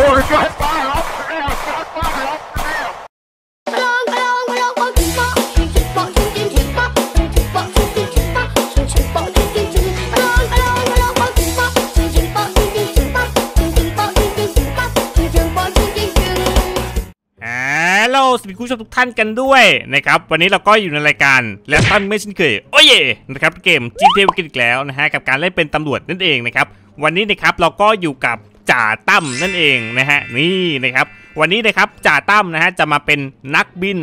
my God, fire off the rail, fire off the rail. สวัสดีคุณผู้ชมทุกท่านกันด้วยนะครับวันนี้เราก็อยู่ในรายการและท่านไม่ชินเคยโอ้ยนะครับเกมจีเทวกินอีกแล้วนะฮะกับการเล่นเป็นตำรวจนั่นเองนะครับวันนี้นะครับเราก็อยู่กับจ่าตั้มนั่นเองนะฮะนี่นะครับวันนี้นะครับจ่าตั้มนะฮะจะมาเป็นนักบิน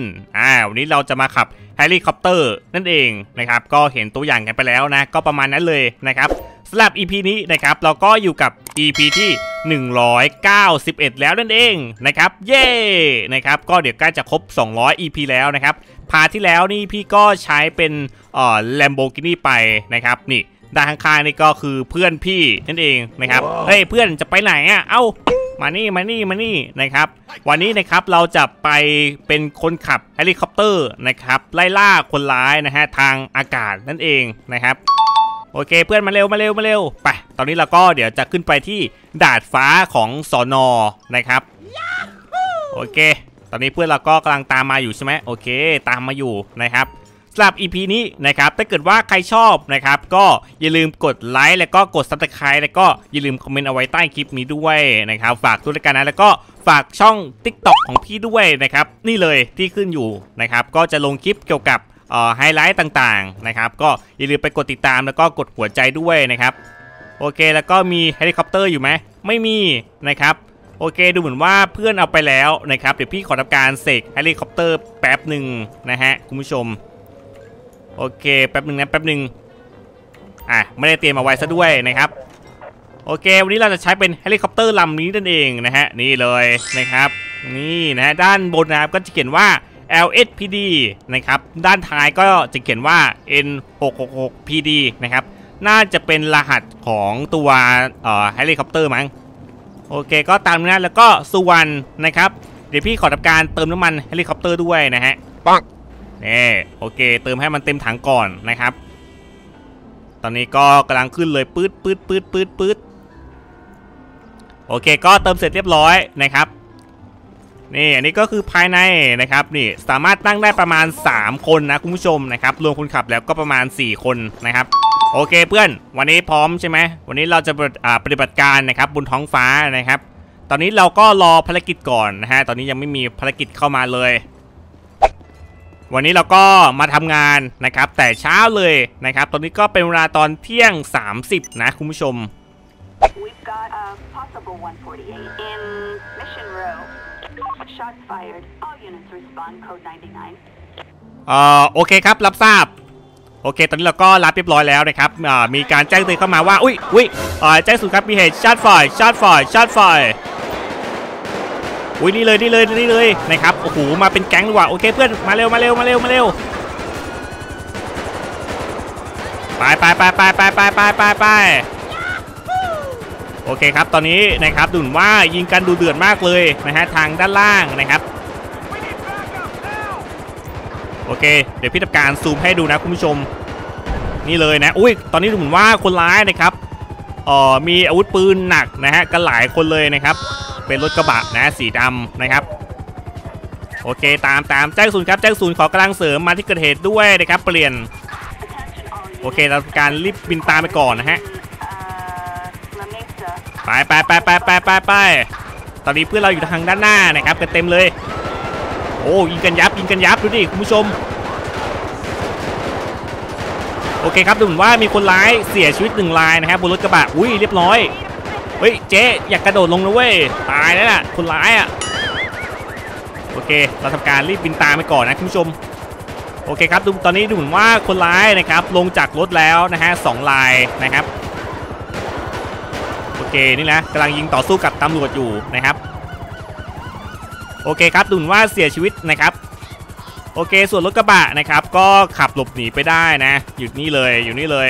วันนี้เราจะมาขับเฮลิคอปเตอร์นั่นเองนะครับก็เห็นตัวอย่างกันไปแล้วนะก็ประมาณนั้นเลยนะครับสำหรับ EP นี้นะครับเราก็อยู่กับ EP ที่191แล้วนั่นเองนะครับเย้นะครับก็เดี๋ยวใกล้จะครบ200 EP แล้วนะครับพาที่แล้วนี่พี่ก็ใช้เป็นLamborghini ไปนะครับนี่ด้านข้างๆนี่ก็คือเพื่อนพี่นั่นเองนะครับเฮ้ยเพื่อนจะไปไหนอ่ะเอ้ามานี่นะครับวันนี้นะครับเราจะไปเป็นคนขับเฮลิคอปเตอร์นะครับไล่ล่าคนร้ายนะฮะทางอากาศนั่นเองนะครับโอเคเพื่อนมาเร็วไปตอนนี้เราก็เดี๋ยวจะขึ้นไปที่ดาดฟ้าของสน.นะครับ Yahoo! โอเคตอนนี้เพื่อนเราก็กำลังตามมาอยู่ใช่ไหมโอเคตามมาอยู่นะครับสำหรับ EP นี้นะครับถ้าเกิดว่าใครชอบนะครับก็อย่าลืมกดไลค์แล้วก็กด Subscribe แล้วก็อย่าลืมคอมเมนต์เอาไว้ใต้คลิปนี้ด้วยนะครับฝากด้วยกันนะแล้วก็ฝากช่อง TikTok ของพี่ด้วยนะครับนี่เลยที่ขึ้นอยู่นะครับก็จะลงคลิปเกี่ยวกับไฮไลท์ต่างๆนะครับก็อย่าลืมไปกดติดตามแล้วก็กดหัวใจด้วยนะครับโอเคแล้วก็มีเฮลิคอปเตอร์อยู่ไหมไม่มีนะครับโอเคดูเหมือนว่าเพื่อนเอาไปแล้วนะครับเดี๋ยวพี่ขอทำการเสกเฮลิคอปเตอร์แป๊บหนึ่งนะฮะคุณผู้ชมโอเคแป๊บหนึ่งไม่ได้เตรียมเอาไว้ซะด้วยนะครับโอเควันนี้เราจะใช้เป็นเฮลิคอปเตอร์ลำนี้นั่นเองนะฮะนี่เลยนะครับนี่นะฮะด้านบนนะครับก็จะเขียนว่า LSPD นะครับด้านท้ายก็จะเขียนว่า N666PD นะครับน่าจะเป็นรหัสของตัวเฮลิคอปเตอร์มั้งโอเคก็ตามนั้นแล้วก็สุวรรณนะครับเดี๋ยวพี่ขอทำการเติมน้ำมันเฮลิคอปเตอร์ด้วยนะฮะปักนี่โอเคเติมให้มันเต็มถังก่อนนะครับตอนนี้ก็กำลังขึ้นเลยปื๊ดโอเคก็เติมเสร็จเรียบร้อยนะครับนี่อันนี้ก็คือภายในนะครับนี่สามารถนั่งได้ประมาณ3คนนะคุณผู้ชมนะครับรวมคนขับแล้วก็ประมาณ4คนนะครับโอเคเพื่อนวันนี้พร้อมใช่ไหมวันนี้เราจะปฏิบัติการนะครับบนท้องฟ้านะครับตอนนี้เราก็รอภารกิจก่อนนะฮะตอนนี้ยังไม่มีภารกิจเข้ามาเลยวันนี้เราก็มาทำงานนะครับแต่เช้าเลยนะครับตอนนี้ก็เป็นเวลาตอนเที่ยง30นะคุณผู้ชมโอเคครับรับทราบโอเคตอนนี้เราก็รับเรียบร้อยแล้วนะครับมีการแจ้งเตือนเข้ามาว่าอุ้ยแจ้งสูตรครับมีเหตุช็อตไฟอุ้ยนี่เลยนะครับโอ้โหมาเป็นแก๊งดีกว่าโอเคเพื่อนมาเร็วไปโอเคครับตอนนี้นะครับดูเหมือนว่ายิงกันดูเดือดมากเลยนะฮะทางด้านล่างนะครับโอเคเดี๋ยวพี่ทำการซูมให้ดูนะคุณผู้ชมนี่เลยนะอุ้ยตอนนี้ดูเหมือนว่าคนร้ายนะครับมีอาวุธปืนหนักนะฮะกันหลายคนเลยนะครับเป็นรถกระบะนะสีดำนะครับโอเคตามแจ้งศูนย์ครับแจ้งศูนย์ขอกำลังเสริมมาที่เกิดเหตุด้วยนะครับเปลี่ยนโอเคเราทำการรีบบินตามไปก่อนนะฮะไปตอนนี้เพื่อนเราอยู่ทางด้านหน้านะครับกันเต็มเลยโอ้ยิงกันยับดูดิคุณผู้ชมโอเคครับดูเหมือนว่ามีคนร้ายเสียชีวิต1รายนะครับบนรถกระบะอุ้ยเรียบร้อยเฮ้ยเจ๊อยากกระโดดลงนะเว้ยตายแล้วน่ะคนร้ายอ่ะโอเคเราทำการรีบบินตามไปก่อนนะคุณผู้ชมโอเคครับตอนนี้ดูเหมือนว่าคนร้ายนะครับลงจากรถแล้วนะฮะ2รายนะครับโอเคนี่นะกำลังยิงต่อสู้กับตำรวจอยู่นะครับโอเคครับดูเหมือนว่าเสียชีวิตนะครับโอเคส่วนรถกระบะนะครับก็ขับหลบหนีไปได้นะอยู่นี่เลย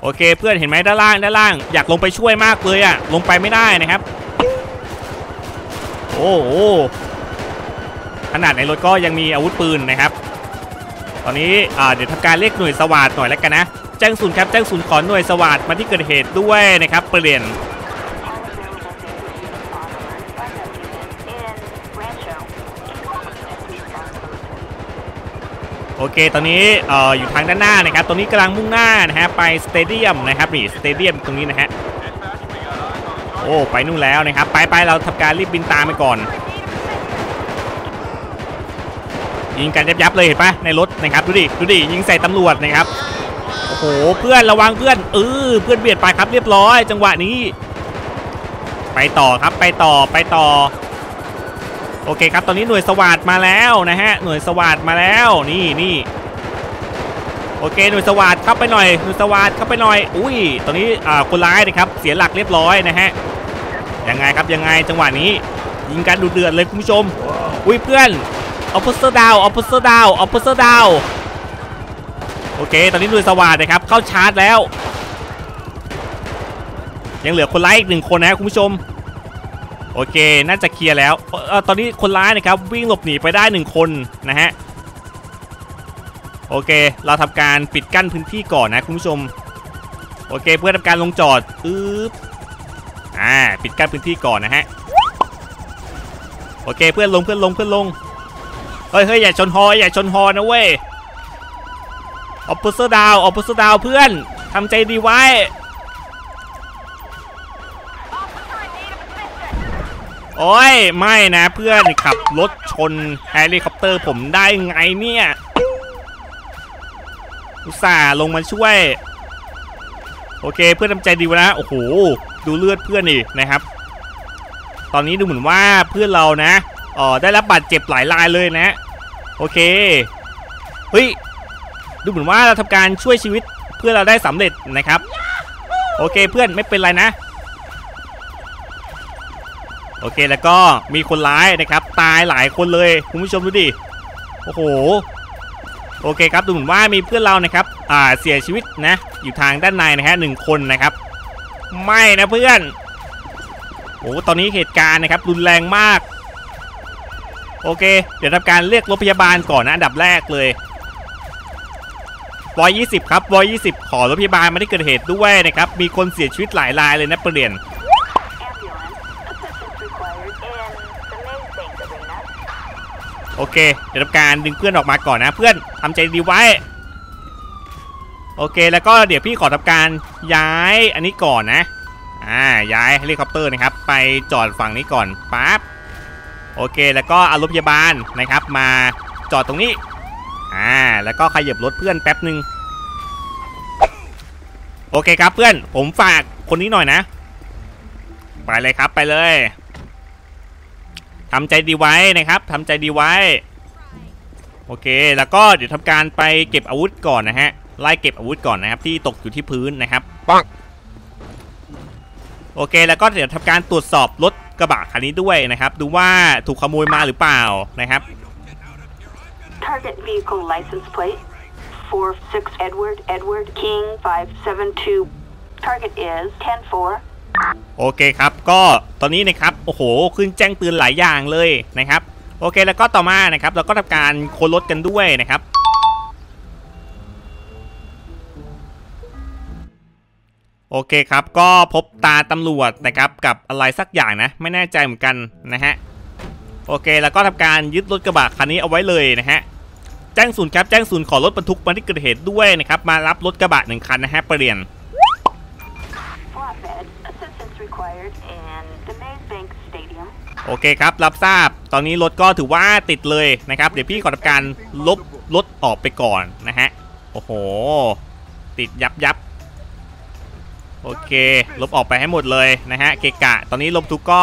โอเคเพื่อนเห็นไหมด้านล่างอยากลงไปช่วยมากเลยอะลงไปไม่ได้นะครับโอ้โหขนาดในรถก็ยังมีอาวุธปืนนะครับตอนนี้เดี๋ยวทำการเรียกหน่วยสวัสดิ์หน่อยแล้วกันนะแจ้งศูนย์ครับแจ้งศูนย์ขอหน่วยสวัสดิ์มาที่เกิดเหตุด้วยนะครับเปลี่ยน โอเคตอนนี้อยู่ทางด้านหน้านะครับตอนนี้กำลังมุ่งหน้านะฮะไปสเตเดียมนะครับนี่สเตเดียมตรงนี้นะฮะโอ้ไปนู่นแล้วนะครับไปเราทำการรีบบินตามไปก่อนยิงกันยับเลยเห็นปะในรถนะครับดูดิยิงใส่ตำรวจนะครับโอ้โหเพื่อนระวังเพื่อนเพื่อนเบียดไปครับเรียบร้อยจังหวะนี้ไปต่อครับไปต่อโอเคครับตอนนี้หน่วยสวัสดมาแล้วนะฮะหน่วยสวัสดมาแล้วนี่โอเคหน่วยสวัสดเข้าไปหน่อยอุ้ยตอนนี้คนร้ายนะครับเสียหลักเรียบร้อยนะฮะยังไงครับจังหวะนี้ยิงกันดุเดือดเลยคุณผู้ชมอุ้ยเพื่อนเอาพุสเตอร์ดาวโอเคตอนนี้หน่วยสวัสดนะครับเข้าชาร์จแล้วยังเหลือคนร้ายอีกหนึ่งคนนะคุณผู้ชมโอเคน่าจะเคลียร์แล้วตอนนี้คนร้ายนะครับวิ่งหลบหนีไปได้1คนนะฮะโอเคเราทำการปิดกั้นพื้นที่ก่อนนะคุณผู้ชมโอเคเพื่อทำการลงจอดปิดกั้นพื้นที่ก่อนนะฮะโอเคเพื่อนลงเฮ้ยอย่าชนฮอนะเว้ยออฟฟิเซอร์ดาวเพื่อนทำใจดีไว้โอ้ยไม่นะเพื่อนขับรถชนเฮลิคอปเตอร์ผมได้ไงเนี่ยอุตส่าห์ลงมาช่วยโอเคเพื่อนทำใจดีวะนะโอ้โหดูเลือดเพื่อนดินะครับตอนนี้ดูเหมือนว่าเพื่อนเรานะได้รับบาดเจ็บหลายรายเลยนะโอเคเฮ้ยดูเหมือนว่าเราทำการช่วยชีวิตเพื่อนเราได้สำเร็จนะครับโอเคเพื่อนไม่เป็นไรนะโอเคแล้วก็มีคนร้ายนะครับตายหลายคนเลยคุณผู้ชมดูดิโอ้โหโอเคครับดูเหมือนว่ามีเพื่อนเรานะครับเสียชีวิตนะอยู่ทางด้านในนะฮะ1คนนะครับไม่นะเพื่อนโอ้ตอนนี้เหตุการณ์นะครับรุนแรงมากโอเคเดี๋ยวทำการเรียกรถพยาบาลก่อนนะอันดับแรกเลยวอ20ครับวอ20ขอรถพยาบาลมาที่เกิดเหตุด้วยนะครับมีคนเสียชีวิตหลายรายเลยนะเปลี่ยนโอเคเดี๋ยวทำการดึงเพื่อนออกมาก่อนนะเพื่อนทำใจดีไว้โอเคแล้วก็เดี๋ยวพี่ขอทำการย้ายอันนี้ก่อนนะย้ายเฮลิคอปเตอร์นะครับไปจอดฝั่งนี้ก่อนปั๊บโอเคแล้วก็เอารถพยาบาลนะครับมาจอดตรงนี้แล้วก็ขยับรถเพื่อนแป๊บหนึ่งโอเคครับเพื่อนผมฝากคนนี้หน่อยนะไปเลยครับไปเลยทำใจดีไว้นะครับทำใจดีไว้โอเคแล้วก็เดี๋ยวทำการไปเก็บอาวุธก่อนนะฮะไล่เก็บอาวุธก่อนนะครับที่ตกอยู่ที่พื้นนะครับปังโอเคแล้วก็เดี๋ยวทำการตรวจสอบรถกระบะคันนี้ด้วยนะครับดูว่าถูกขโมยมาหรือเปล่านะครับโอเคครับก็ตอนนี้นะครับโอ้โหขึ้นแจ้งเตือนหลายอย่างเลยนะครับโอเคแล้วก็ต่อมานะครับเราก็ทำการค้นรถกันด้วยนะครับโอเคครับก็พบตาตำรวจนะครับกับอะไรสักอย่างนะไม่แน่ใจเหมือนกันนะฮะโอเคแล้วก็ทำการยึดรถกระบะคันนี้เอาไว้เลยนะฮะแจ้งศูนย์ครับแจ้งศูนย์ขอรถบรรทุกมาที่เกิดเหตุด้วยนะครับมารับรถกระบะหนึ่งคันนะฮะเปลี่ยนโอเคครับรับทราบตอนนี้รถก็ถือว่าติดเลยนะครับเดี๋ยวพี่ขอทำการลบรถออกไปก่อนนะฮะโอ้โหติดยับโอเคลบออกไปให้หมดเลยนะฮะเกะกะตอนนี้รถบรรทุกก็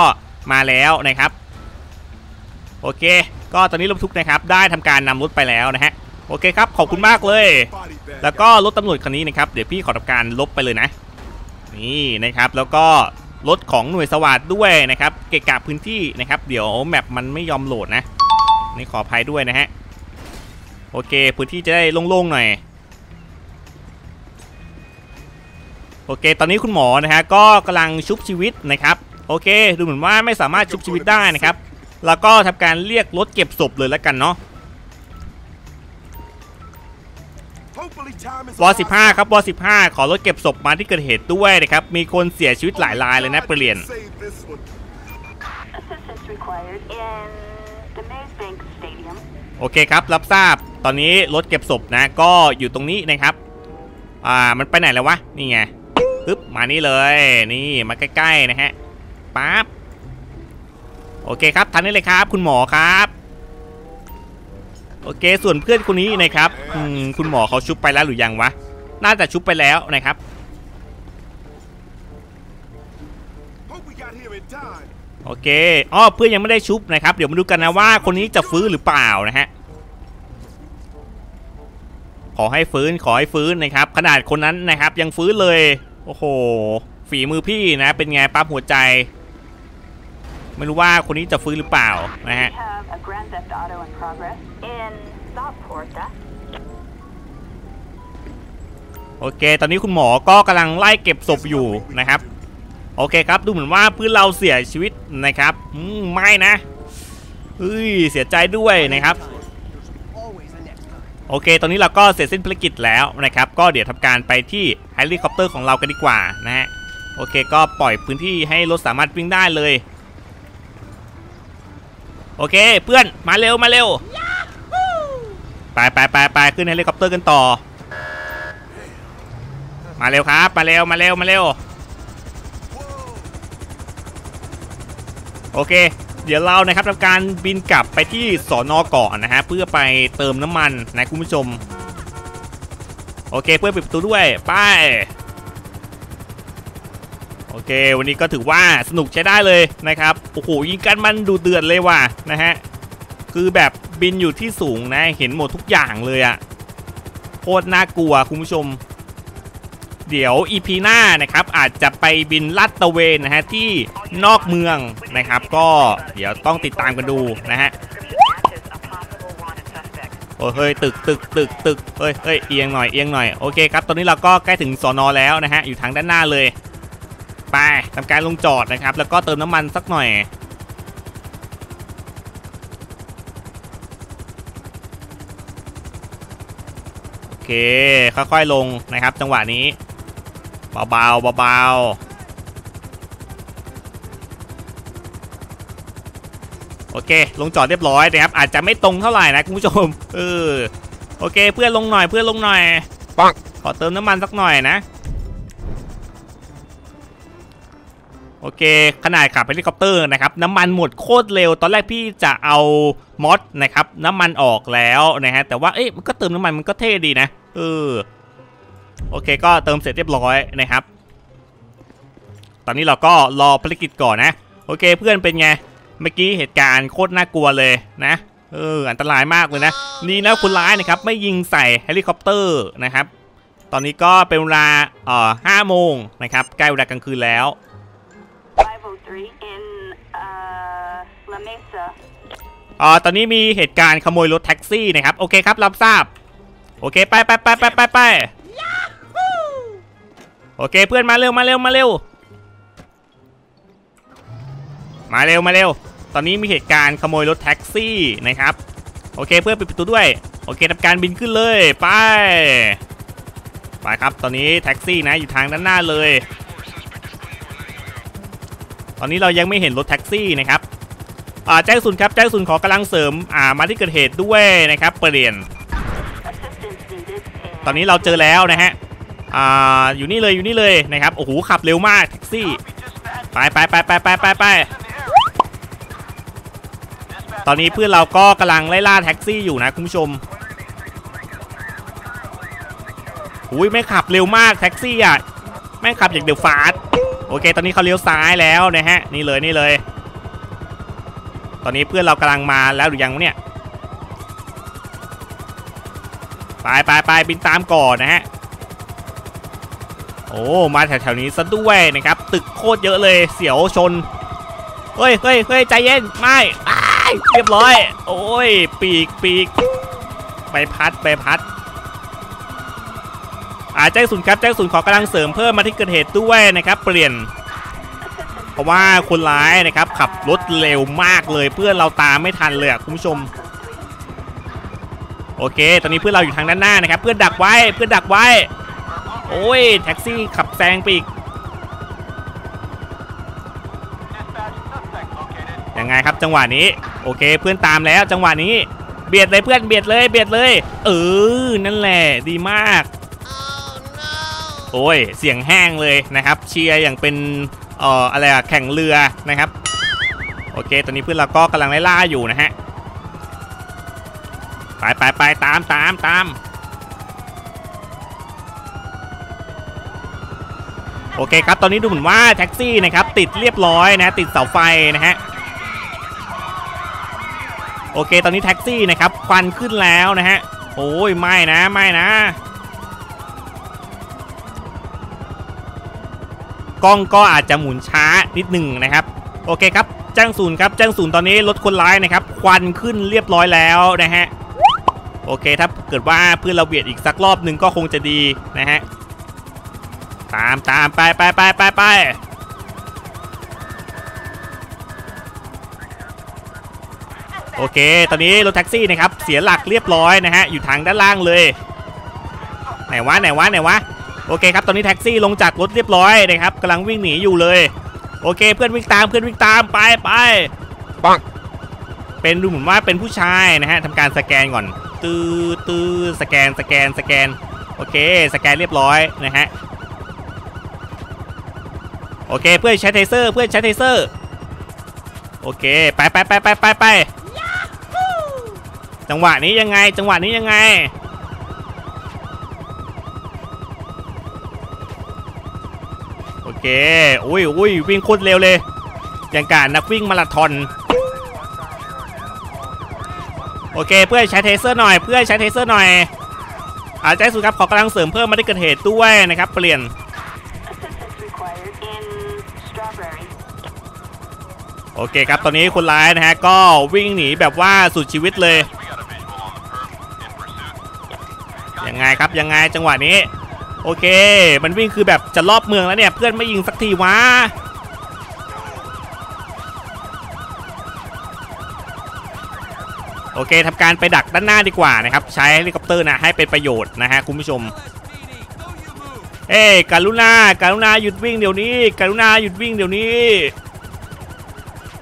มาแล้วนะครับโอเคก็ตอนนี้รถบรรทุกนะครับได้ทำการนำรถไปแล้วนะฮะโอเคครับขอบคุณมากเลยแล้วก็รถตำรวจคันนี้นะครับเดี๋ยวพี่ขอทำการลบไปเลยนะนี่นะครับแล้วก็รถของหน่วยสวัสดด้วยนะครับเกะกะพื้นที่นะครับเดี๋ยวแมปมันไม่ยอมโหลดนะนี่ขออภัยด้วยนะฮะโอเคพื้นที่จะได้โล่งๆหน่อยโอเคตอนนี้คุณหมอนะฮะก็กำลังชุบชีวิตนะครับโอเคดูเหมือนว่าไม่สามารถชุบชีวิตได้นะครับแล้วก็ทำการเรียกรถเก็บศพเลยแล้วกันเนาะวอ15ครับวอ15ขอรถเก็บศพมาที่เกิดเหตุด้วยนะครับมีคนเสียชีวิตหลายรายเลยนะเปลี่ยนโอเคครับรับทราบ ตอนนี้รถเก็บศพนะก็อยู่ตรงนี้นะครับมันไปไหนแล้ววะนี่ไงปึ๊บมานี่เลยนี่มาใกล้ๆนะฮะปั๊บโอเคครับทันนี้เลยครับคุณหมอครับโอเคส่วนเพื่อนคนนี้นะครับคุณหมอเขาชุบไปแล้วหรือยังวะน่าจะชุบไปแล้วนะครับโอเคอ๋อเพื่อนยังไม่ได้ชุบนะครับเดี๋ยวมาดูกันนะว่าคนนี้จะฟื้นหรือเปล่านะฮะขอให้ฟื้นขอให้ฟื้นนะครับขนาดคนนั้นนะครับยังฟื้นเลยโอ้โหฝีมือพี่นะเป็นไงปั๊บหัวใจไม่รู้ว่าคนนี้จะฟื้นหรือเปล่านะฮะโอเคตอนนี้คุณหมอก็กำลังไล่เก็บศพอยู่นะครับโอเคครับดูเหมือนว่าเพื่อนเราเสียชีวิตนะครับไม่นะเฮ้ยเสียใจด้วยนะครับโอเคตอนนี้เราก็เสร็จสิ้นภารกิจแล้วนะครับก็เดี๋ยวทำการไปที่เฮลิคอปเตอร์ของเรากันดีกว่านะฮะโอเคก็ปล่อยพื้นที่ให้รถสามารถวิ่งได้เลยโอเคเพื่อนมาเร็วมาเร็วไปขึ้นเฮลิคอปเตอร์กันต่อมาเร็วครับมาเร็วโอเคเดี๋ยวเรานะครับทำการบินกลับไปที่สน.ก่อนนะฮะเพื่อไปเติมน้ำมันนะคุณผู้ชมโอเคเพื่อนปิดประตูด้วยไปโอเควันนี้ก็ถือว่าสนุกใช้ได้เลยนะครับโอ้โหยิงกันมันดูเดือดเลยว่ะนะฮะคือแบบบินอยู่ที่สูงนะเห็นหมดทุกอย่างเลยอะโคตรน่ากลัวคุณผู้ชมเดี๋ยว EP หน้านะครับอาจจะไปบินลาดตระเวนนะฮะที่นอกเมืองนะครับก็เดี๋ยวต้องติดตามกันดูนะฮะโอ้เฮ้ยตึกเฮ้ยเอียงหน่อยโอเคครับตอนนี้เราก็ใกล้ถึงสน.แล้วนะฮะอยู่ทางด้านหน้าเลยไปทำการลงจอดนะครับแล้วก็เติมน้ำมันสักหน่อยโอเคค่อยๆลงนะครับจังหวะนี้เบาโอเคลงจอดเรียบร้อยนะครับอาจจะไม่ตรงเท่าไหร่นะคุณผู้ชมโอเคเพื่อนลงหน่อยปังขอเติมน้ำมันสักหน่อยนะโอเคขนาดขับเฮลิคอปเตอร์นะครับน้ำมันหมดโคตรเร็วตอนแรกพี่จะเอามอสนะครับน้ำมันออกแล้วนะฮะแต่ว่ามันก็เติมน้ำมันมันก็เท่ดีนะโอเคก็เติมเสร็จเรียบร้อยนะครับตอนนี้เราก็รอภารกิจก่อนนะโอเคเพื่อนเป็นไงเมื่อกี้เหตุการณ์โคตรน่ากลัวเลยนะอันตรายมากเลยนะนี่นะคนร้ายนะครับไม่ยิงใส่เฮลิคอปเตอร์นะครับตอนนี้ก็เป็นเวลา5 โมงนะครับใกล้เวลากลางคืนแล้วตอนนี้มีเหตุการณ์ขโมยรถแท็กซี่นะครับโอเคครับรับทราบโอเคไปโอเคเพื่อนมาเร็วตอนนี้มีเหตุการณ์ขโมยรถแท็กซี่นะครับโอเคเพื่อนปิดประตูด้วยโอเคทำการบินขึ้นเลยไปครับตอนนี้แท็กซี่นะอยู่ทางด้านหน้าเลยตอนนี้เรายังไม่เห็นรถแท็กซี่นะครับแจ้งศูนย์ครับแจ้งศูนย์ขอกำลังเสริมมาที่เกิดเหตุด้วยนะครับเปลี่ยนตอนนี้เราเจอแล้วนะฮะอยู่นี่เลยนะครับโอ้โหขับเร็วมากแท็กซี่ไปตอนนี้เพื่อนเราก็กำลังไล่ล่าแท็กซี่อยู่นะคุณผู้ชมอุ้ยไม่ขับเร็วมากแท็กซี่อ่ะไม่ขับอย่างเดือดฟาดโอเคตอนนี้เขาเลี้ยวซ้ายแล้วนะฮะนี่เลยตอนนี้เพื่อนเรากำลังมาแล้วหรือยังเนี่ยไปบินตามก่อนนะฮะโอ้มาแถวนี้ซะด้วยนะครับตึกโคตรเยอะเลยเสียวชนเฮ้ยใจเย็นไม่เรียบร้อยโอ้ยปีกใบพัดแจ้งศูนย์ครับแจ้งศูนย์ขอกำลังเสริมเพิ่มมาที่เกิดเหตุด้วยนะครับเปลี่ยนเพราะว่าคนร้ายนะครับขับรถเร็วมากเลยเพื่อนเราตามไม่ทันเลยคุณผู้ชมโอเคตอนนี้เพื่อนเราอยู่ทางด้านหน้านะครับเพื่อนดักไว้โอ้ยแท็กซี่ขับแซงไปอีกยังไงครับจังหวะนี้โอเคเพื่อนตามแล้วจังหวะนี้ เบียดเลยเพื่อนเบียดเลยเบียดเลยเออนั่นแหละดีมากโอ้ยเสียงแห้งเลยนะครับเชียร์อย่างเป็นอะไรอะแข่งเรือนะครับโอเคตอนนี้เพื่อนเราก็กำลังไล่ล่าอยู่นะฮะไปตามโอเคครับตอนนี้ดูเหมือนว่าแท็กซี่นะครับติดเรียบร้อยนะติดเสาไฟนะฮะโอเคตอนนี้แท็กซี่นะครับควันขึ้นแล้วนะฮะโอ้ยไม่นะกล้องก็อาจจะหมุนช้านิดหนึ่งนะครับโอเคครับแจ้งศูนย์ครับแจ้งศูนย์ตอนนี้รถคนร้ายนะครับควันขึ้นเรียบร้อยแล้วนะฮะโอเคถ้าเกิดว่าเพื่อนเราเบียดอีกสักรอบหนึ่งก็คงจะดีนะฮะตามไปโอเคตอนนี้รถแท็กซี่นะครับเสียหลักเรียบร้อยนะฮะอยู่ทางด้านล่างเลยไหนวะโอเคครับตอนนี้แท็กซี่ลงจากรถเรียบร้อยนะครับกำลังวิ่งหนีอยู่เลยโอเคเพื่อนวิ่งตามไปปังเป็นดูเหมือนว่าเป็นผู้ชายนะฮะทำการสแกนก่อนตื้อสแกนโอเคสแกนเรียบร้อยนะฮะโอเคเพื่อนใช้เทเซอร์โอเคไปจังหวะนี้ยังไงโอเคอุ้ยวิ่งโคตรเร็วเลยอย่างการนักวิ่งมาราธอนโอเคเพื่อนใช้เทเซอร์หน่อยใจสุดครับขอกำลังเสริมเพิ่มมาได้เกิดเหตุด้วยนะครับเปลี่ยนโอเคครับตอนนี้คนร้ายนะฮะก็วิ่งหนีแบบว่าสุดชีวิตเลยยังไงจังหวะนี้โอเคมันวิ่งคือแบบจะรอบเมืองแล้วเนี่ยเพื่อนไม่ยิงสักทีวะโอเคทำการไปดักด้านหน้าดีกว่านะครับใช้เฮลิคอปเตอร์นะให้เป็นประโยชน์นะฮะคุณผู้ชมเอ้กรุณาหยุดวิ่งเดี๋ยวนี้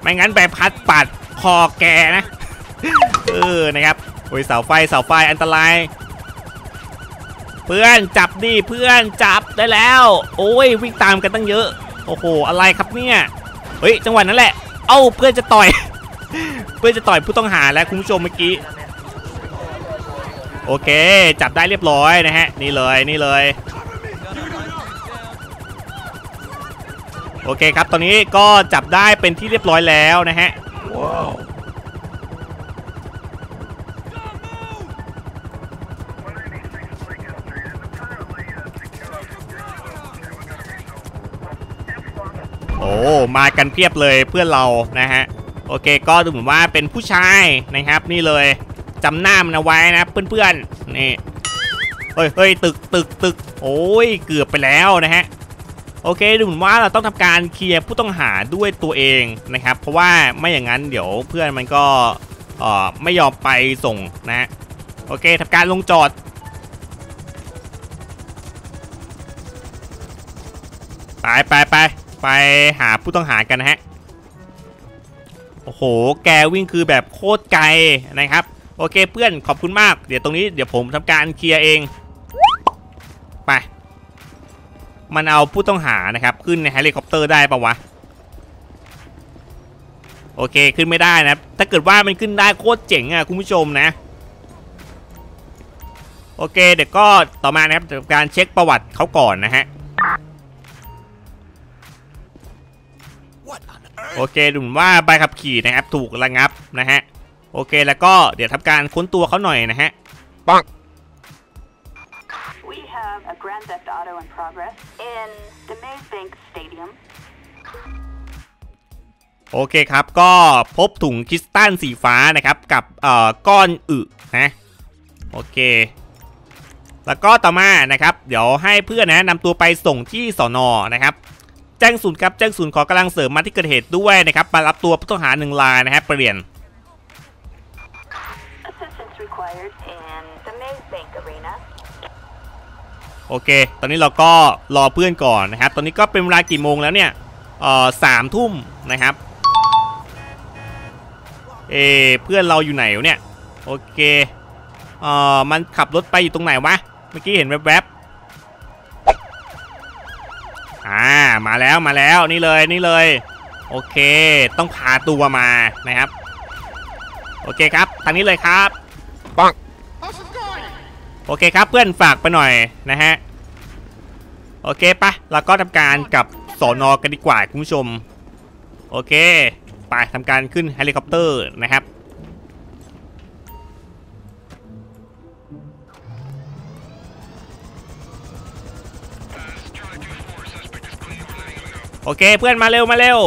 ไม่งั้นใบพัดปัดคอแกนะนะครับโอ้ยเสาไฟอันตรายเพื่อนจับดิเพื่อนจับได้แล้วโอ้ยวิ่งตามกันตั้งเยอะโอ้โหอะไรครับเนี่ยเฮ้ยจังหวะนั้นแหละเอ้าเพื่อนจะต่อย เพื่อนจะต่อยผู้ต้องหาแล้วคุณผู้ชมเมื่อกี้โอเคจับได้เรียบร้อยนะฮะนี่เลยโอเคครับตอนนี้ก็จับได้เป็นที่เรียบร้อยแล้วนะฮะ wow. โอ้มากันเพียบเลยเพื่อนเรานะฮะโอเคก็ดูเหมือนว่าเป็นผู้ชายนะครับนี่เลยจำหน้ามันเอาไว้นะเพื่อนๆนี่เฮ้ยตึกโอ้ยเกือบไปแล้วนะฮะโอเคดูเหมือนว่าเราต้องทำการเคลียร์ผู้ต้องหาด้วยตัวเองนะครับเพราะว่าไม่อย่างนั้นเดี๋ยวเพื่อนมันก็ไม่ยอมไปส่งนะโอเคทำการลงจอดไปหาผู้ต้องหากันนะฮะโอ้โหแกวิ่งคือแบบโคตรไกลนะครับโอเคเพื่อนขอบคุณมากเดี๋ยวผมทำการเคลียร์เองไปมันเอาผู้ต้องหานะครับขึ้นในเฮลิคอปเตอร์ได้ปะวะโอเคขึ้นไม่ได้นะถ้าเกิดว่ามันขึ้นได้โคตรเจ๋งอ่ะคุณผู้ชมนะโอเคเดี๋ยวก็ต่อมานะครับการเช็คประวัติเขาก่อนนะฮะโอเคดูเหมือนว่าใบขับขี่นะครับถูกระงับนะฮะโอเคแล้วก็เดี๋ยวทำการค้นตัวเขาหน่อยนะฮะปังโอเคครับก็พบถุงคริสตัลสีฟ้านะครับกับก้อนอึนะโอเคแล้วก็ต่อมานะครับเดี๋ยวให้เพื่อนนะนำตัวไปส่งที่สน.นะครับแจ้งศูนย์ครับแจ้งศูนย์ขอกำลังเสริมมาที่เกิดเหตุด้วยนะครับมารับตัวผู้ต้องหาหนึ่งรายนะครับเปลี่ยนโอเคตอนนี้เราก็รอเพื่อนก่อนนะครับตอนนี้ก็เป็นเวลากี่โมงแล้วเนี่ย3 ทุ่มนะครับเพื่อนเราอยู่ไหนเนี่ย โอเคมันขับรถไปอยู่ตรงไหนวะเมื่อกี้เห็นแวบๆมาแล้วมาแล้วนี่เลยนี่เลยโอเคต้องพาตัวมานะครับโอเคครับทางนี้เลยครับปังโอเคครับเพื่อนฝากไปหน่อยนะฮะโอเคปะเราก็ทำการกับสน.กันดีกว่าคุณผู้ชมโอเคไปทำการขึ้นเฮลิคอปเตอร์นะครับโอเคเพื่อนมาเร็วมาเร็ว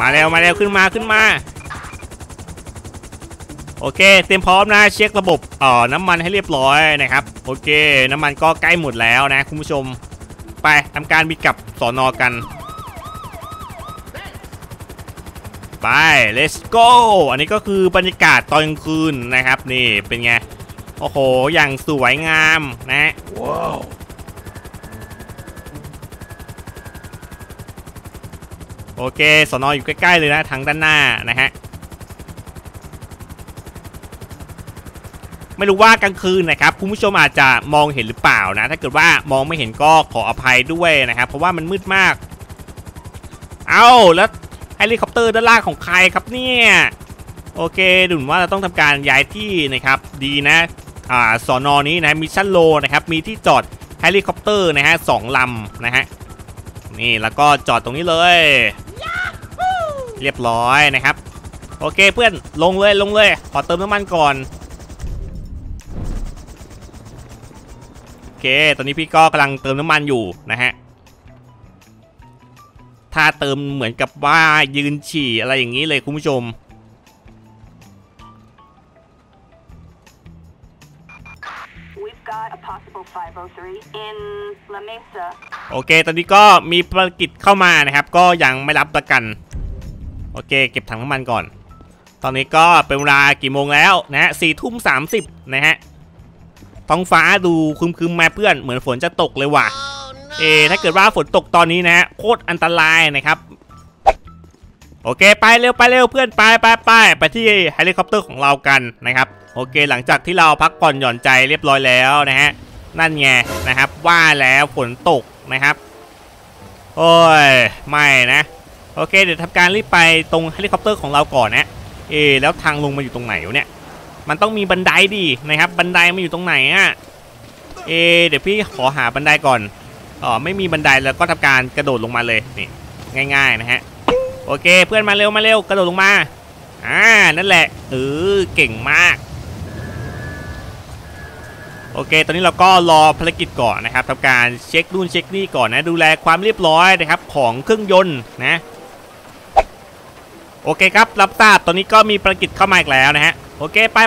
มาเร็วมาเร็วขึ้นมาขึ้นมาโอเคเตรียมพร้อมนะเช็คระบบน้ำมันให้เรียบร้อยนะครับโอเคน้ำมันก็ใกล้หมดแล้วนะคุณผู้ชมไปทำการบินกลับสน.กันไป let's go อันนี้ก็คือบรรยากาศตอนกลางคืนนะครับนี่เป็นไงโอ้โหอย่างสวยงามนะ wow. โอเคสน.อยู่ใกล้ๆเลยนะทางด้านหน้านะฮะไม่รู้ว่ากลางคืนนะครับคุณผู้ชมอาจจะมองเห็นหรือเปล่านะถ้าเกิดว่ามองไม่เห็นก็ขออภัยด้วยนะครับเพราะว่ามันมืดมากเอาแล้วเฮลิคอปเตอร์ด้านล่างของใครครับเนี่ยโอเคดูเหมือนว่าเราต้องทำการย้ายที่นะครับดีนะสน.นี้นะมิชชั่นโลนะครับมีที่จอดเฮลิคอปเตอร์นะฮะสองลำนะฮะนี่แล้วก็จอดตรงนี้เลย Yahoo! เรียบร้อยนะครับโอเคเพื่อนลงเลยลงเลยขอเติมน้ำมันก่อนโอเคตอนนี้พี่ก็กำลังเติมน้ำมันอยู่นะฮะถ้าเติมเหมือนกับว่ายืนฉี่อะไรอย่างนี้เลยคุณผู้ชมโอเคตอนนี้ก็มีภารกิจเข้ามานะครับก็ยังไม่รับประกันโอเคเก็บถังน้ำมันก่อนตอนนี้ก็เป็นเวลากี่โมงแล้วนะฮะ4 ทุ่ม 30นะฮะท้องฟ้าดูครึมๆมาเพื่อนเหมือนฝนจะตกเลยว่ะ oh, no. ถ้าเกิดว่าฝนตกตอนนี้นะโคตรอันตรายนะครับโอเคไปเร็วไปเร็วเพื่อนไปที่เฮลิคอปเตอร์ของเรากันนะครับโอเคหลังจากที่เราพักผ่อนหย่อนใจเรียบร้อยแล้วนะฮะนั่นไงนะครับว่าแล้วฝนตกนะครับโอ้ยไม่นะโอเคเดี๋ยวทำการรีบไปตรงเฮลิคอปเตอร์ของเราก่อนนะแล้วทางลงมาอยู่ตรงไหนวะเนี่ยมันต้องมีบันไดดีนะครับบันไดมันอยู่ตรงไหนอ่ะเดี๋ยวพี่ขอหาบันไดก่อนไม่มีบันไดแล้วก็ทำการกระโดดลงมาเลยนี่ง่ายๆนะฮะโอเคเพื่อนมาเร็วมาเร็วกระโดดลงมานั่นแหละเก่งมากโอเคตอนนี้เราก็รอภารกิจก่อนนะครับทำการเช็คนู่นเช็คนี่ก่อนนะดูแลความเรียบร้อยนะครับของเครื่องยนต์นะโอเคครับรับทราบตอนนี้ก็มีภารกิจเข้ามาอีกแล้วนะฮะโอเคไป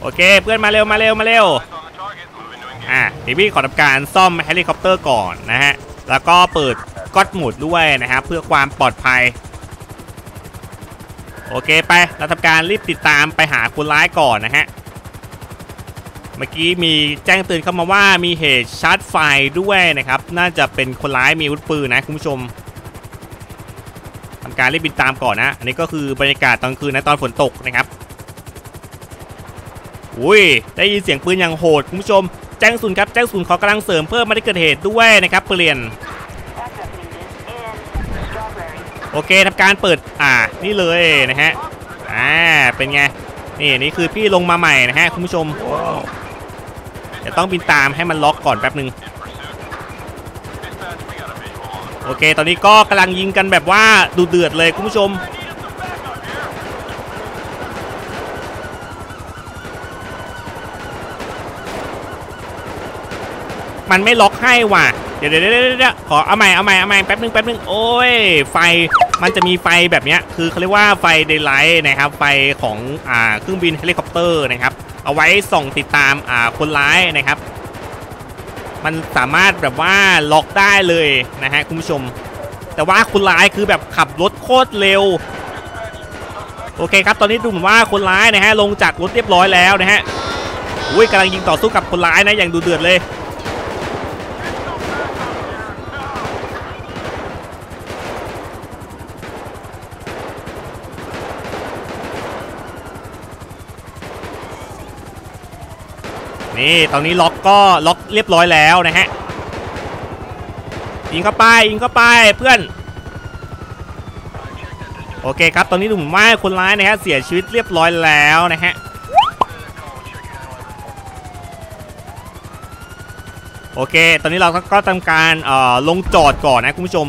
โอเคเพื่อนมาเร็วมาเร็วมาเร็วเดี๋ยวพี่ขอทำการซ่อมเฮลิคอปเตอร์ก่อนนะฮะแล้วก็เปิดก็อดโหมดด้วยนะครับเพื่อความปลอดภัยโอเคไปเราทำการรีบติดตามไปหาคนร้ายก่อนนะฮะเมื่อกี้มีแจ้งเตือนเข้ามาว่ามีเหตุชาร์จไฟด้วยนะครับน่าจะเป็นคนร้ายมีอาวุธปืนนะคุณผู้ชมการรีบบินตามก่อนนะอันนี้ก็คือบรรยากาศตอนคืนนะตอนฝนตกนะครับอุ้ยได้ยินเสียงปืนอย่างโหดคุณผู้ชมแจ้งศูนย์ครับแจ้งศูนย์ขอกำลังเสริมเพิ่มมาที่เกิดเหตุด้วยนะครับเปลี่ยนโอเคทำการเปิดนี่เลยนะฮะเป็นไงนี่คือพี่ลงมาใหม่นะฮะคุณผู้ชมจะต้องบินตามให้มันล็อกก่อนแป๊บนึงโอเคตอนนี้ก็กำลังยิงกันแบบว่าดูเดือดเลยคุณผู้ชมมันไม่ล็อกให้ว่ะเดี๋ยวขอเอาใหม่แป๊บนึงโอ้ยไฟมันจะมีไฟแบบนี้คือเขาเรียกว่าไฟเดย์ไลท์นะครับไฟของเครื่องบินเฮลิคอปเตอร์นะครับเอาไว้ส่องติดตามคนร้ายนะครับมันสามารถแบบว่าล็อกได้เลยนะฮะคุณผู้ชมแต่ว่าคนร้ายคือแบบขับรถโคตรเร็วโอเคครับตอนนี้ดูเหมือนว่าคนร้ายนะฮะลงจากรถเรียบร้อยแล้วนะฮะอุ้ยกำลังยิงต่อสู้กับคนร้ายนะอย่างดูเดือดเลย นี่ตอนนี้ล็อกก็ล็อกเรียบร้อยแล้วนะฮะยิงเข้าไปยิงเข้าไปเพื่อนโอเคครับตอนนี้ดูเหมือนว่าคนร้ายนะฮะเสียชีวิตเรียบร้อยแล้วนะฮะโอเคตอนนี้เราก็ทำการลงจอดก่อนนะคุณผู้ชม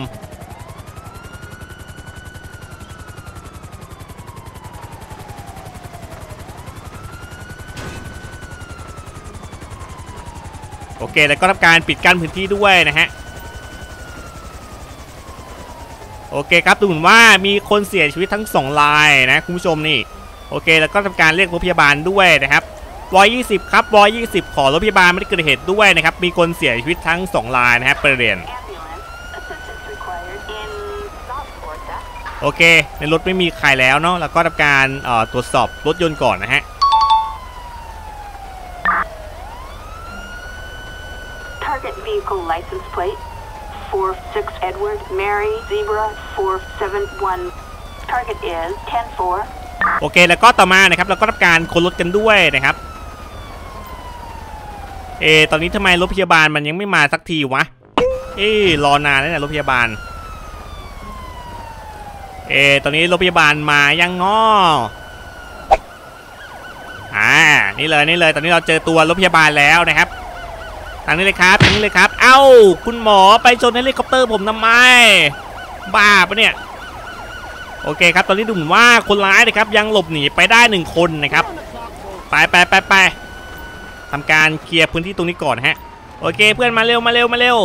โอเคแล้วก็ทำการปิดกั้นพื้นที่ด้วยนะฮะโอเคครับดูเหมือนว่ามีคนเสียชีวิตทั้ง2รายนะคุณผู้ชมนี่โอเคแล้วก็ทำการเรียกรถพยาบาลด้วยนะครับ120ครับ120ขอรถพยาบาลไม่ได้เกิดเหตุด้วยนะครับมีคนเสียชีวิตทั้ง2รายนะครับประเด็นโอเคในรถไม่มีใครแล้วเนาะแล้วก็ทำการตรวจสอบรถยนต์ก่อนนะฮะโอเคแล้วก็ต่อมานะครับเราก็ทำการค้นรถกันด้วยนะครับตอนนี้ทำไมรถพยาบาลมันยังไม่มาสักทีวะรอนานแล้วเนี่ยรถพยาบาลตอนนี้รถพยาบาลมายังง้อนี่เลยนี่เลยตอนนี้เราเจอตัวรถพยาบาลแล้วนะครับทางนี้เลยครับทางนี้เลยครับเอ้าคุณหมอไปชนเฮลิคอปเตอร์ผมทำไมบ้าปะเนี่ยโอเคครับตอนนี้ดูเหมือนว่าคนร้ายนะครับยังหลบหนีไปได้1คนนะครับไปทำการเคลียร์พื้นที่ตรงนี้ก่อนฮะโอเคเพื่อนมาเร็วมาเร็วมาเร็ว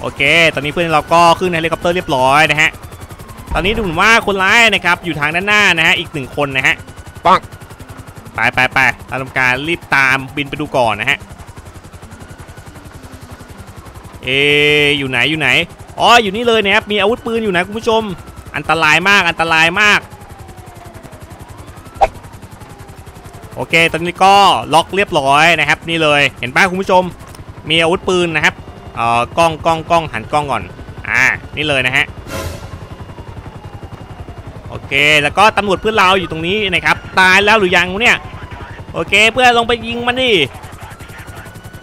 โอเคตอนนี้เพื่อนเราก็ขึ้นเฮลิคอปเตอร์เรียบร้อยนะฮะตอนนี้ดูเหมือนว่าคนร้ายนะครับอยู่ทางด้านหน้านะฮะอีก1คนนะฮะปังไปเราทำการรีบตามบินไปดูก่อนนะฮะอยู่ไหนอยู่ไหนอ๋ออยู่นี่เลยนะครับมีอาวุธปืนอยู่นะคุณผู้ชมอันตรายมากอันตรายมากโอเคตอนนี้ก็ล็อกเรียบร้อยนะครับนี่เลยเห็นป่ะคุณผู้ชมมีอาวุธปืนนะครับกล้องหันกล้องก่อนนี่เลยนะฮะโอเคแล้วก็ตำรวจเพื่อนเราอยู่ตรงนี้นะครับตายแล้วหรือยังเนี่ยโอเคเพื่อนลงไปยิงมันดิ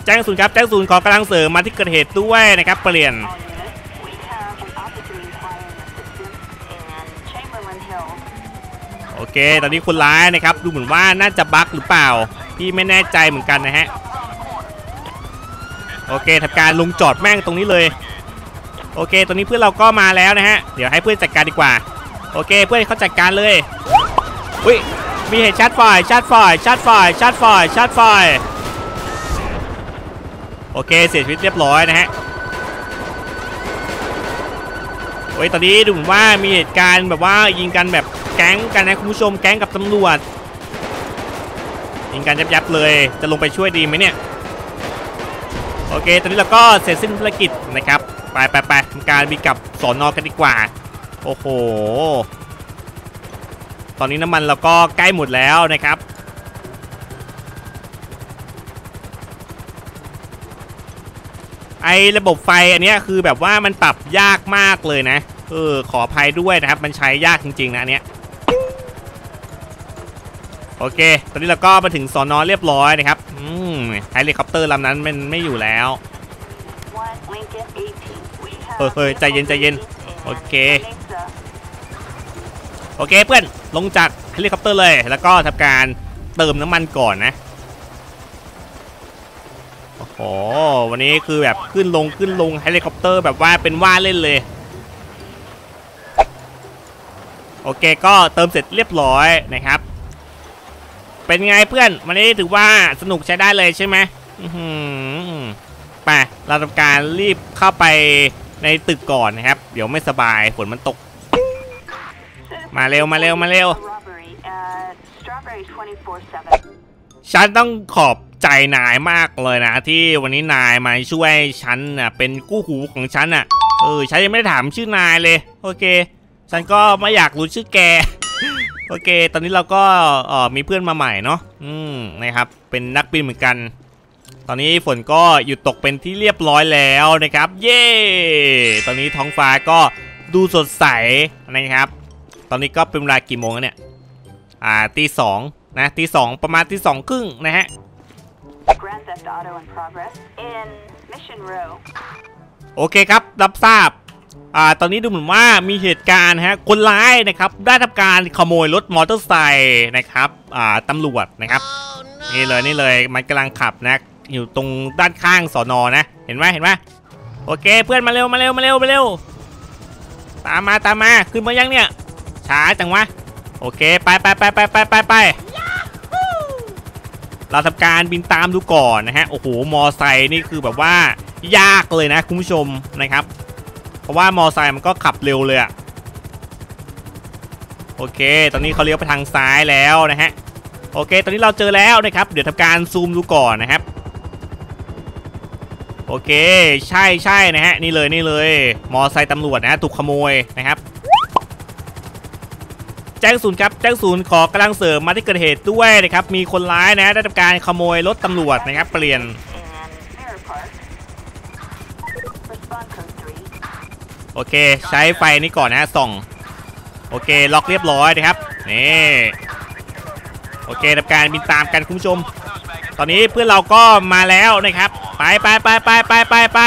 แจ้งศูนย์ครับแจ้งศูนย์ขอกำลังเสริมมาที่เกิดเหตุด้วยนะครับเปลี่ยนโอเคตอนนี้คนร้ายนะครับดูเหมือนว่าน่าจะบั๊กหรือเปล่าพี่ไม่แน่ใจเหมือนกันนะฮะโอเคทำการลงจอดแม่งตรงนี้เลยโอเคตอนนี้เพื่อนเราก็มาแล้วนะฮะเดี๋ยวให้เพื่อนจัดการดีกว่าโอเคเพื่อนเขาจัดการเลยอุ้ยมีเหตุชาร์จไฟโอเคเสียชีวิตเรียบร้อยนะฮะโอ้ยตอนนี้ดูเหมือนว่ามีเหตุการณ์แบบว่ายิงกันแบบแก๊งกันนะคุณผู้ชมแก๊งกับตำรวจยิงกันยับๆเลยจะลงไปช่วยดีไหมเนี่ยโอเคตอนนี้เราก็เสร็จสิ้นภารกิจนะครับไปทำการบินกลับสอนอกันดีกว่าโอ้โหตอนนี้น้ำมันเราก็ใกล้หมดแล้วนะครับไอ้ระบบไฟอันนี้คือแบบว่ามันปรับยากมากเลยนะขออภัยด้วยนะครับมันใช้ยากจริงๆนะอันเนี้ยโอเคตอนนี้เราก็มาถึงสอนอเรียบร้อยนะครับไฮลิคอปเตอร์ลำนั้นมันไม่อยู่แล้วเฮ้ยใจเย็นโอเคเพื่อนลงจากเฮลิคอปเตอร์เลยแล้วก็ทำการเติมน้ำมันก่อนนะโอ้วันนี้คือแบบขึ้นลงเฮลิคอปเตอร์แบบว่าเป็นว่าเล่นเลยโอเคก็เติมเสร็จเรียบร้อยนะครับเป็นไงเพื่อนวันนี้ถือว่าสนุกใช้ได้เลยใช่ไหมไปเราทำการรีบเข้าไปในตึกก่อนนะครับเดี๋ยวไม่สบายฝนมันตกมาเร็วฉันต้องขอบใจนายมากเลยนะที่วันนี้นายมาช่วยฉันน่ะเป็นกู้หูของฉันน่ะฉันยังไม่ได้ถามชื่อนายเลยโอเคฉันก็ไม่อยากรู้ชื่อแกโอเคตอนนี้เราก็มีเพื่อนมาใหม่เนาะนะครับเป็นนักบินเหมือนกันตอนนี้ฝนก็หยุดตกเป็นที่เรียบร้อยแล้วนะครับเย้ตอนนี้ท้องฟ้าก็ดูสดใสนะครับตอนนี้ก็เป็นเวลากี่โมงแล้วเนี่ย ตีสองนะตีสองประมาณตีสองครึ่งนะฮะโอเคครับรับทราบตอนนี้ดูเหมือนว่ามีเหตุการณ์ฮะคนร้ายนะครับได้ทำการขโมยรถมอเตอร์ไซค์นะครับตำรวจนะครับ oh, no. นี่เลยนี่เลยมันกำลังขับนะอยู่ตรงด้านข้างสน.นะเห็นไหมเห็นไหมโอเคเพื่อนมาเร็วมาเร็วมาเร็วมาเร็วตามมาตามมาขึ้นมายังเนี่ยช้าจังวะโอเคไปไปไปไปไปไปไปเราทำการบินตามดูก่อนนะฮะโอ้โหมอไซค์นี่คือแบบว่ายากเลยนะคุณผู้ชมนะครับเพราะว่ามอไซค์มันก็ขับเร็วเลยอะโอเคตอนนี้เขาเลี้ยวไปทางซ้ายแล้วนะฮะโอเคตอนนี้เราเจอแล้วนะครับเดี๋ยวทำการซูมดูก่อนนะครับโอเคใช่ใช่นะฮะนี่เลยนี่เลยมอไซค์ตำรวจนะถูกขโมยนะครับแจ้งศูนย์ครับแจ้งศูนย์ขอกำลังเสริมมาที่เกิดเหตุด้วยนะครับมีคนร้ายนะได้ทำการขโมยรถตำรวจนะครับเปลี่ยนโอเคใช้ไฟนี้ก่อนนะส่องโอเคล็อกเรียบร้อยนะครับนี่โอเคทำการบินตามกันคุณผู้ชมตอนนี้เพื่อนเราก็มาแล้วนะครับไปไปไปไปไปไปไป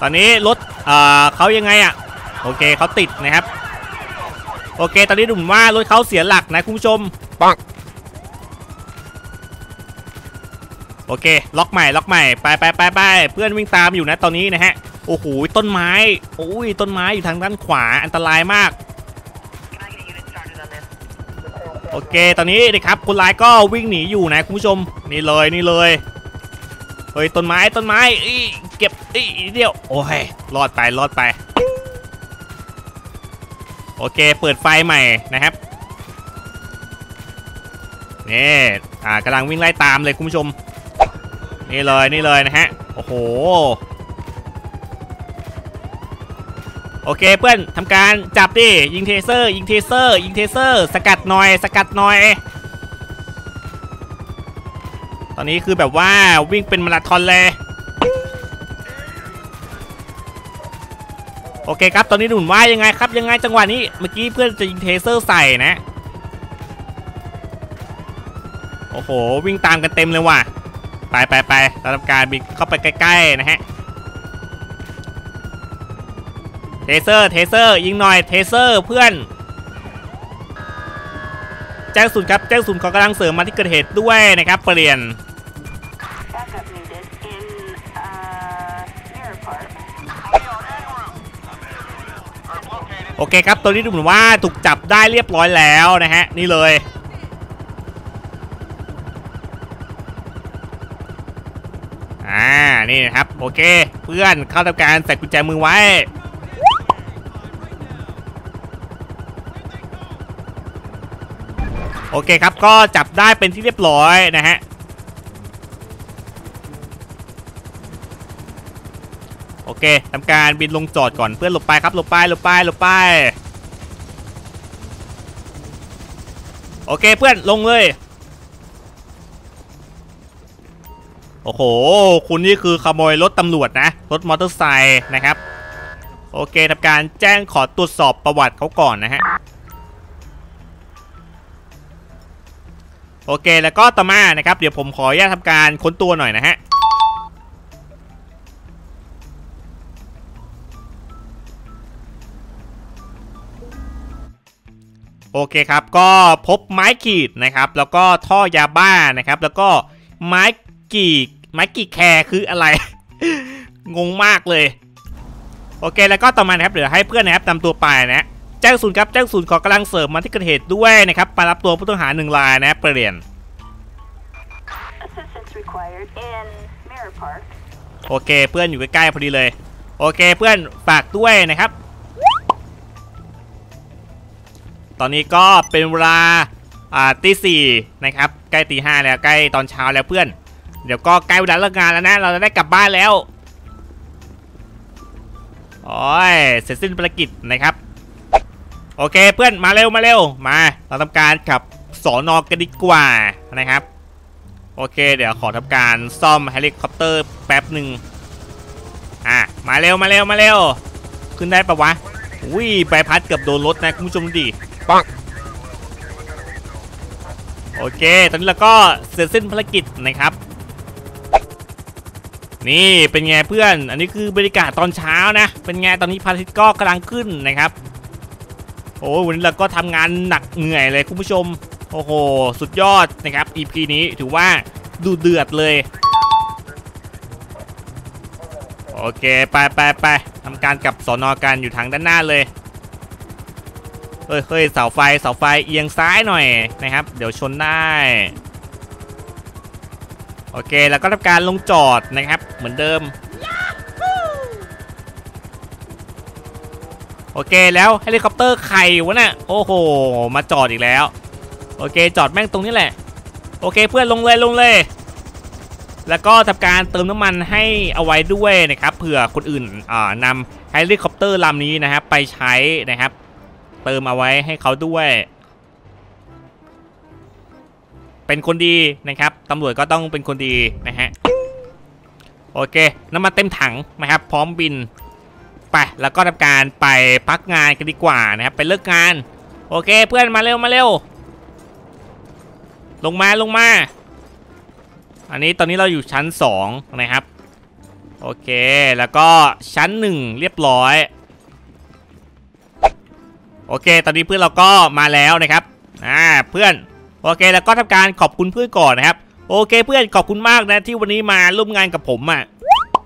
ตอนนี้รถเขายังไงอ่ะโอเคเขาติดนะครับโอเคตอนนี้ดูเหมือนว่ารถเขาเสียหลักนะคุณผู้ชมปังโอเคล็อกใหม่ล็อกใหม่ไปไปไปไปเพื่อนวิ่งตามอยู่นะตอนนี้นะฮะโอ้โหต้นไม้โอ้ยต้นไม้อยู่ทางด้านขวาอันตรายมากโอเคตอนนี้นะครับคนร้ายก็วิ่งหนีอยู่นะคุณผู้ชมนี่เลยนี่เลยเฮ้ยต้นไม้ต้นไม้เก็บเดี๋ยวโอ้ยรอดไปรอดไปโอเคเปิดไฟใหม่นะครับนี่กำลังวิ่งไล่ตามเลยคุณผู้ชมนี่เลยนี่เลยนะฮะโอ้โหโอเคเพื่อนทำการจับดิยิงเทเซอร์ยิงเทเซอร์ยิงเทเซอร์สกัดหน่อยสกัดหน่อยตอนนี้คือแบบว่าวิ่งเป็นมาราธอนเลยโอเคครับตอนนี้หนุนว่ายังไงครับยังไงจังหวะนี้เมื่อกี้เพื่อนจะยิงเทเซอร์ใส่นะโอ้โหวิ่งตามกันเต็มเลยว่ะไปไปไปเราทำการบินเข้าไปใกล้ๆนะฮะเทเซอร์เทเซอร์ยิงหน่อยเทเซอร์เพื่อนแจ้งศูนย์ครับแจ้งศูนย์ขอกำลังเสริมมาที่เกิดเหตุด้วยนะครับเปลี่ยนโอเคครับตัวนี้ดูเหมือนว่าถูกจับได้เรียบร้อยแล้วนะฮะนี่เลยนี่นะครับโอเคเพื่อนเข้าทำการใส่กุญแจมือไว้โอเคครับก็จับได้เป็นที่เรียบร้อยนะฮะโอเคทำการบินลงจอดก่อนเพื่อนหลบไปครับหลบไปหลบไปหลบไปโอเคเพื่อนลงเลยโอ้โหคุณนี่คือขโมยรถตำรวจนะรถมอเตอร์ไซค์นะครับโอเคทำการแจ้งขอตรวจสอบประวัติเขาก่อนนะฮะโอเคแล้วก็ต่อมานะครับเดี๋ยวผมขออนุญาตทำการค้นตัวหน่อยนะฮะโอเคครับก็พบไม้ขีดนะครับแล้วก็ท่อยาบ้านะครับแล้วก็ไม้กีดแคร์คืออะไร งงมากเลยโอเคแล้วก็ต่อมานะครับเดี๋ยวให้เพื่อนนะครับนำตัวไปนะแจ้งศูนย์ครับแจ้งศูนย์ขอกำลังเสริมมาที่เกิดเหตุด้วยนะครับไปรับตัวผู้ต้องหาหนึ่งรายนะเปลี่ยนโอเคเพื่อนอยู่ใกล้ๆพอดีเลยโอเคเพื่อนฝากด้วยนะครับตอนนี้ก็เป็นเวลาตีสี่นะครับใกล้ตีห้าแล้วใกล้ตอนเช้าแล้วเพื่อนเดี๋ยวก็ใกล้เวลาเลิกงานแล้วนะเราจะได้กลับบ้านแล้วโอ้ยเสร็จสิ้นภารกิจนะครับโอเคเพื่อนมาเร็วมาเร็วมาเราทำการขับสน.กันดีกว่านะครับโอเคเดี๋ยวขอทำการซ่อมเฮลิคอปเตอร์แป๊บหนึ่งมาเร็วมาเร็วมาเร็วขึ้นได้ปะวะอุ้ยใบพัดเกือบโดนรถนะคุณผู้ชมดิ ปังโอเคตอนนี้เราก็เสร็จสิ้นภารกิจนะครับนี่เป็นไงเพื่อนอันนี้คือบรรยากาศตอนเช้านะเป็นไงตอนนี้พระอาทิตย์ก็กำลังขึ้นนะครับโอ้วันนี้เราก็ทำงานหนักเหนื่อยเลยคุณผู้ชมโอ้โหสุดยอดนะครับ EP นี้ถือว่าดูเดือดเลยโอเคไปทำการกับสน.กันอยู่ทางด้านหน้าเลยเฮ้ยเสาไฟเอียงซ้ายหน่อยนะครับเดี๋ยวชนได้โอเคแล้วก็ทำการลงจอดนะครับเหมือนเดิมโอเคแล้วเฮลิคอปเตอร์ใครวะเนี่ยโอ้โหมาจอดอีกแล้วโอเคจอดแม่งตรงนี้แหละโอเคเพื่อนลงเลยแล้วก็ทำการเติมน้ำมันให้เอาไว้ด้วยนะครับเผื่อคนอื่นนำเฮลิคอปเตอร์ลำนี้นะครับไปใช้นะครับเติมเอาไว้ให้เขาด้วยเป็นคนดีนะครับตำรวจก็ต้องเป็นคนดีนะฮะโอเคน้ำมันเต็มถังนะครับพร้อมบินไปแล้วก็ทำการไปพักงานกันดีกว่านะครับไปเลิกงานโอเคเพื่อนมาเร็วลงมาอันนี้ตอนนี้เราอยู่ชั้น2นะครับโอเคแล้วก็ชั้น1เรียบร้อยโอเคตอนนี้เพื่อนเราก็มาแล้วนะครับเพื่อนโอเคแล้วก็ทำการขอบคุณเพื่อนก่อนนะครับโอเคเพื่อนขอบคุณมากนะที่วันนี้มาร่วมงานกับผมอ่ะ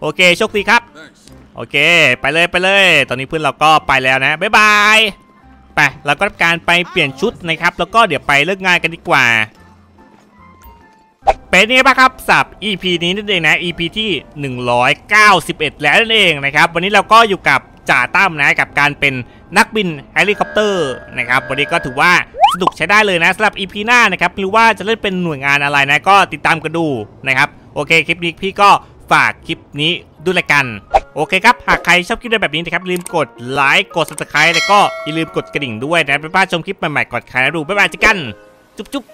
โอเคโชคดีครับ Thanks. โอเคไปเลยตอนนี้เพื่อนเราก็ไปแล้วนะบ๊ายบายไปเราก็ทำการไปเปลี่ยนชุดนะครับแล้วก็เดี๋ยวไปเลิกงานกันดีกว่าเป็นไงบ้างครับสับ EP นี้นั่นเองนะ EP ที่191แล้วนั่นเองนะครับวันนี้เราก็อยู่กับจ่าตั้มนะกับการเป็นนักบินเฮลิคอปเตอร์นะครับวันนี้ก็ถือว่าสนุกใช้ได้เลยนะสำหรับ EP หน้านะครับหรือว่าจะเล่นเป็นหน่วยงานอะไรนะก็ติดตามกันดูนะครับโอเคคลิปนี้พี่ก็ฝากคลิปนี้ด้วยละกันโอเคครับหากใครชอบคลิปแบบนี้นะครับลืมกดไลค์กด Subscribe แล้วก็อย่าลืมกดกระดิ่งด้วยนะเพื่อชมคลิปใหม่ๆก่อนใครนะดูบ๊ายบายเจอกันจุ๊บ